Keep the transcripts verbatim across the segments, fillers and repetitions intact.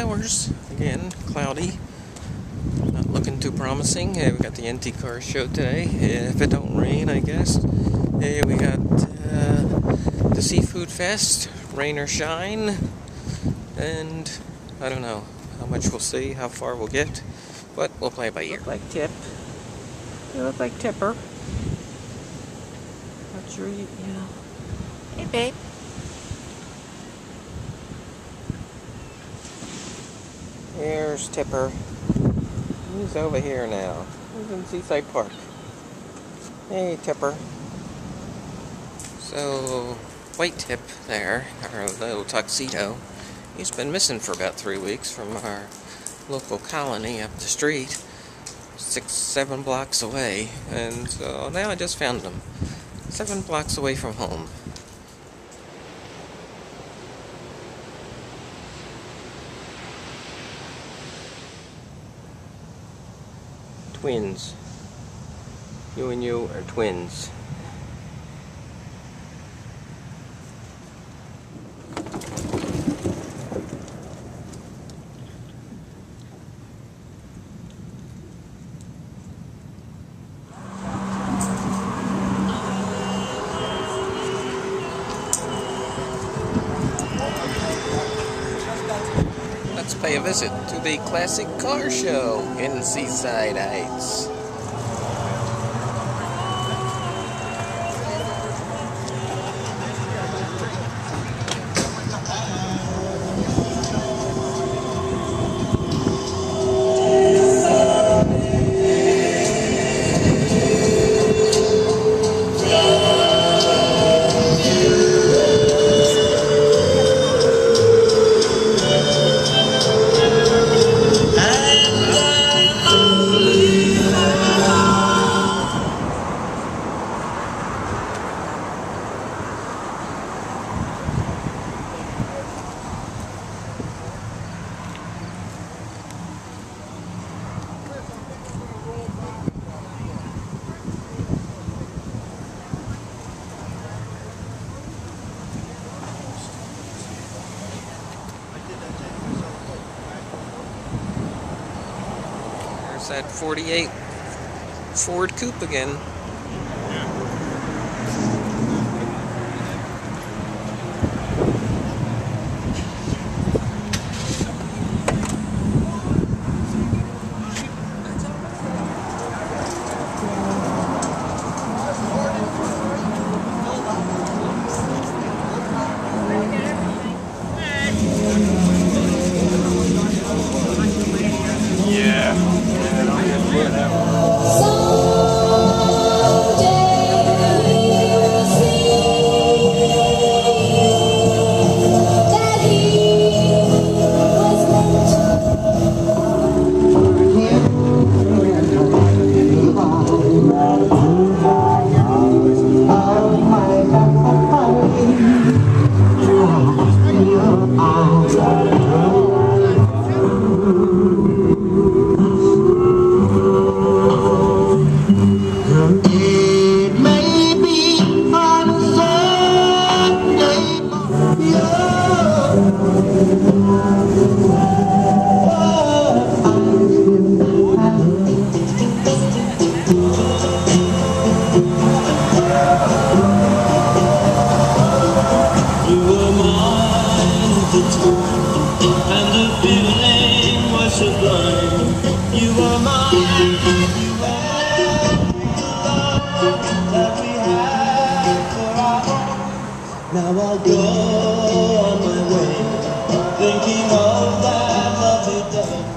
morning hours. Again, cloudy. Not looking too promising. Hey, we got the N T car show today. If it don't rain, I guess. Hey, we got uh, the Seafood Fest. Rain or shine. And I don't know how much we'll see, how far we'll get. But we'll play by ear. Look like Tip. You look like Tipper. Not sure you, you know. Hey, babe. Here's Tipper. He's over here now. He's in Seaside Park. Hey, Tipper. So, White Tip there, our little tuxedo. He's been missing for about three weeks from our local colony up the street, six, seven blocks away. And so now I just found him, seven blocks away from home. Twins. You and you are twins. Let's pay a visit to the classic car show in Seaside Heights. That forty-eight Ford coupe again. Now I'll go on my way, thinking of that lovely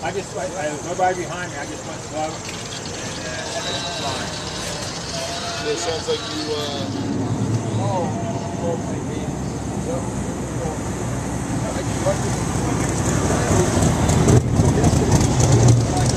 I just, I, I, there's nobody behind me, I just went slow. It sounds like you, uh... Oh, hopefully me. I think you like it.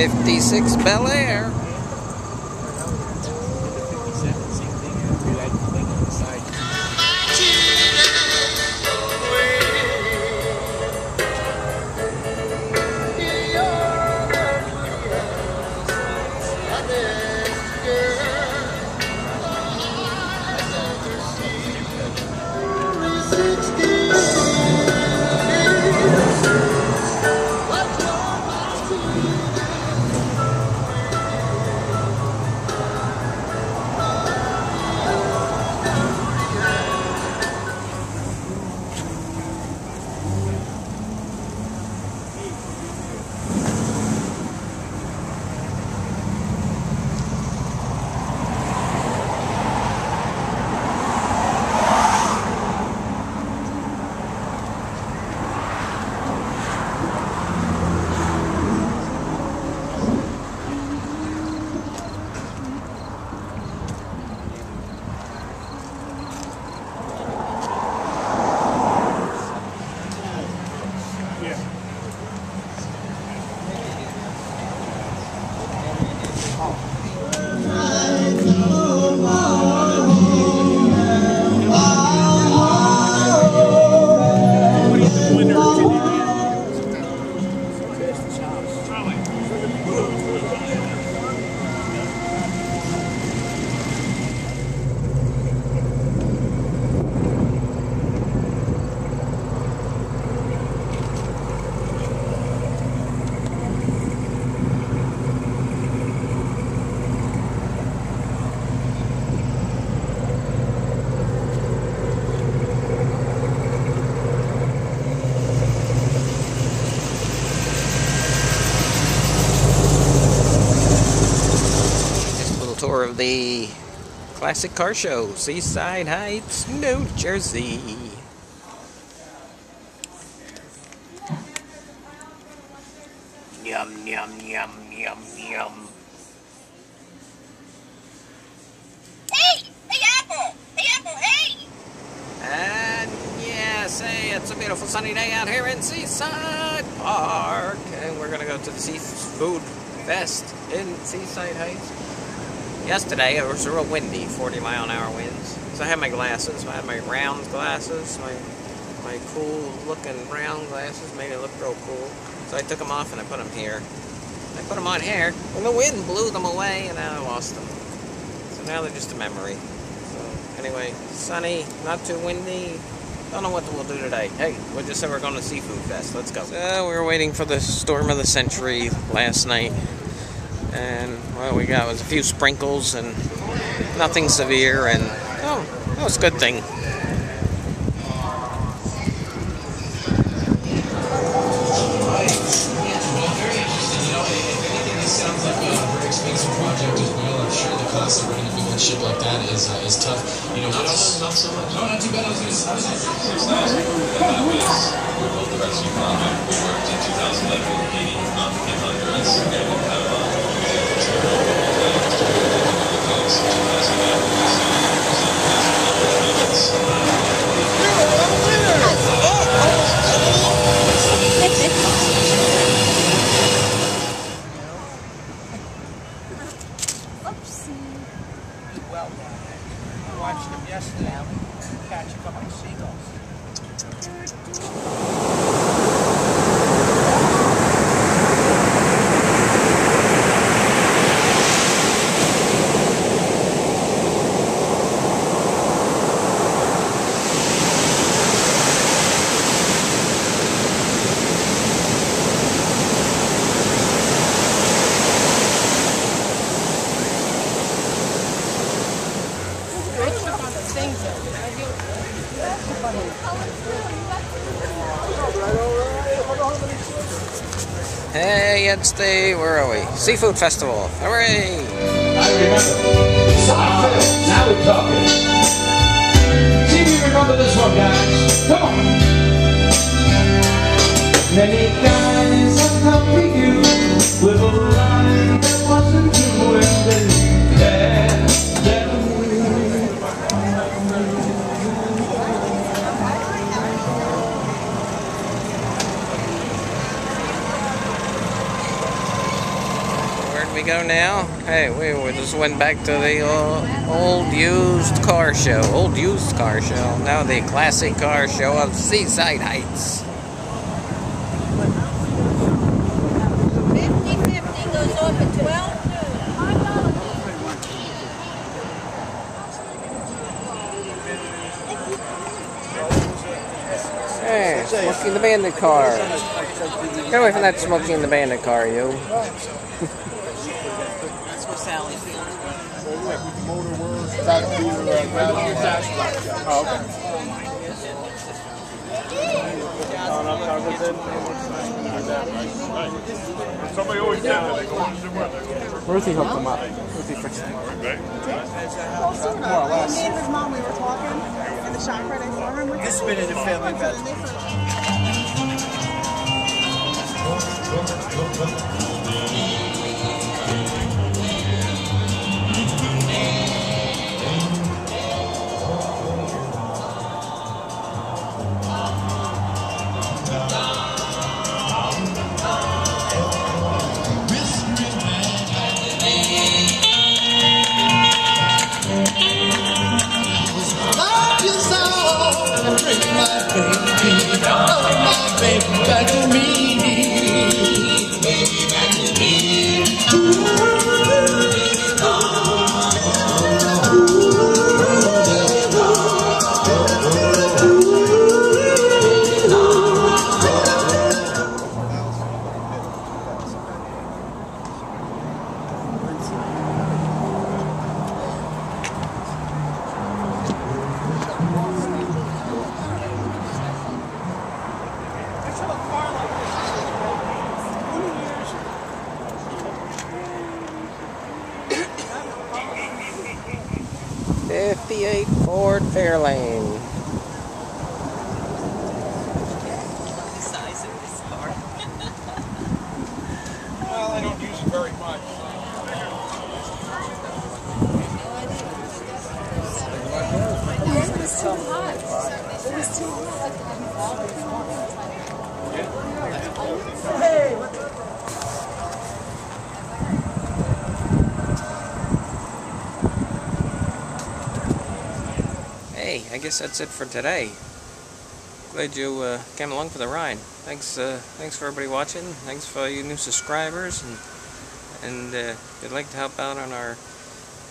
fifty-six Bel Air. Of the classic car show, Seaside Heights, New Jersey. Yum, yum, yum, yum, yum. Hey! The apple! The apple, hey! And yes, hey, it's a beautiful sunny day out here in Seaside Park. And we're going to go to the Seafood Fest in Seaside Heights. Yesterday it was real windy, forty mile an hour winds. So I had my glasses. I had my round glasses, my my cool looking round glasses, made it look real cool. So I took them off and I put them here. I put them on here, and the wind blew them away, and now I lost them. So now they're just a memory. So anyway, sunny, not too windy. Don't know what we'll do today. Hey, we'll just say we're going to Seafood Fest. Let's go. So we were waiting for the storm of the century last night. And what we got was a few sprinkles and nothing severe, and oh, that was a good thing. Shit like that is uh, is tough. You know, not, so, not so much. No, not too bad. I was going to say, that was, we're both the rescue problem. We worked in two thousand eleven with Haiti um, in Honduras, and we have uh, watched them yesterday, catch a couple of seagulls. Hey, it's the, where are we? Seafood Festival. Hooray! I remember. Seinfeld. Now we're talking. See if you remember this one, guys. Come on. Many guys have come to you with a line that wasn't true and they we go now. Hey, we, we just went back to the uh, old used car show. Old used car show. Now the classic car show of Seaside Heights. fifty fifty goes off at twelve. Hey, Smokey and the Bandit car. Get away from that Smokey and the Bandit car, you. That's where Sally feels. Somebody always down there, they go watch the weather. Ruthie hooked them up. Ruthie fixed them. Well, sort of. Me and his mom, we were talking, and the chakra they saw him. This bit of the family fest. fifty-eight Ford Fairlane. The size of this car. Well, I don't use it very much. It was too hot. It was too hot. Hey, what's up? Hey, I guess that's it for today. Glad you uh, came along for the ride. Thanks, uh, thanks for everybody watching. Thanks for all you new subscribers, and and uh, if you'd like to help out on our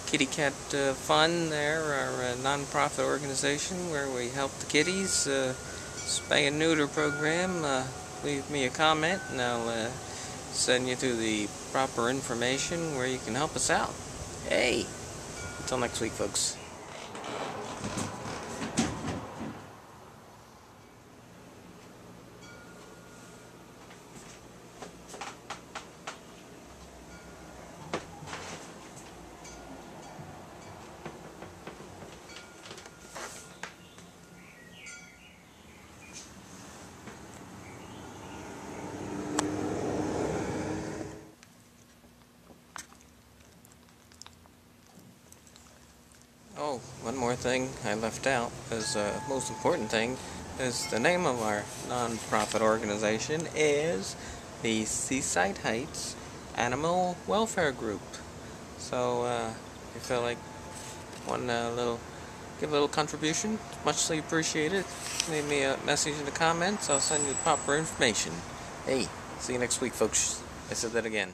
kitty cat uh, fund, there, our uh, non-profit organization where we help the kitties, uh, spay and neuter program. Uh, leave me a comment, and I'll uh, send you through the proper information where you can help us out. Hey, until next week, folks. Oh, one more thing I left out is the uh, most important thing is the name of our non-profit organization is the Seaside Heights Animal Welfare Group. So uh, if you feel like one uh, little, give a little contribution, it's muchly appreciated. Leave me a message in the comments. I'll send you the proper information. Hey, see you next week, folks. I said that again.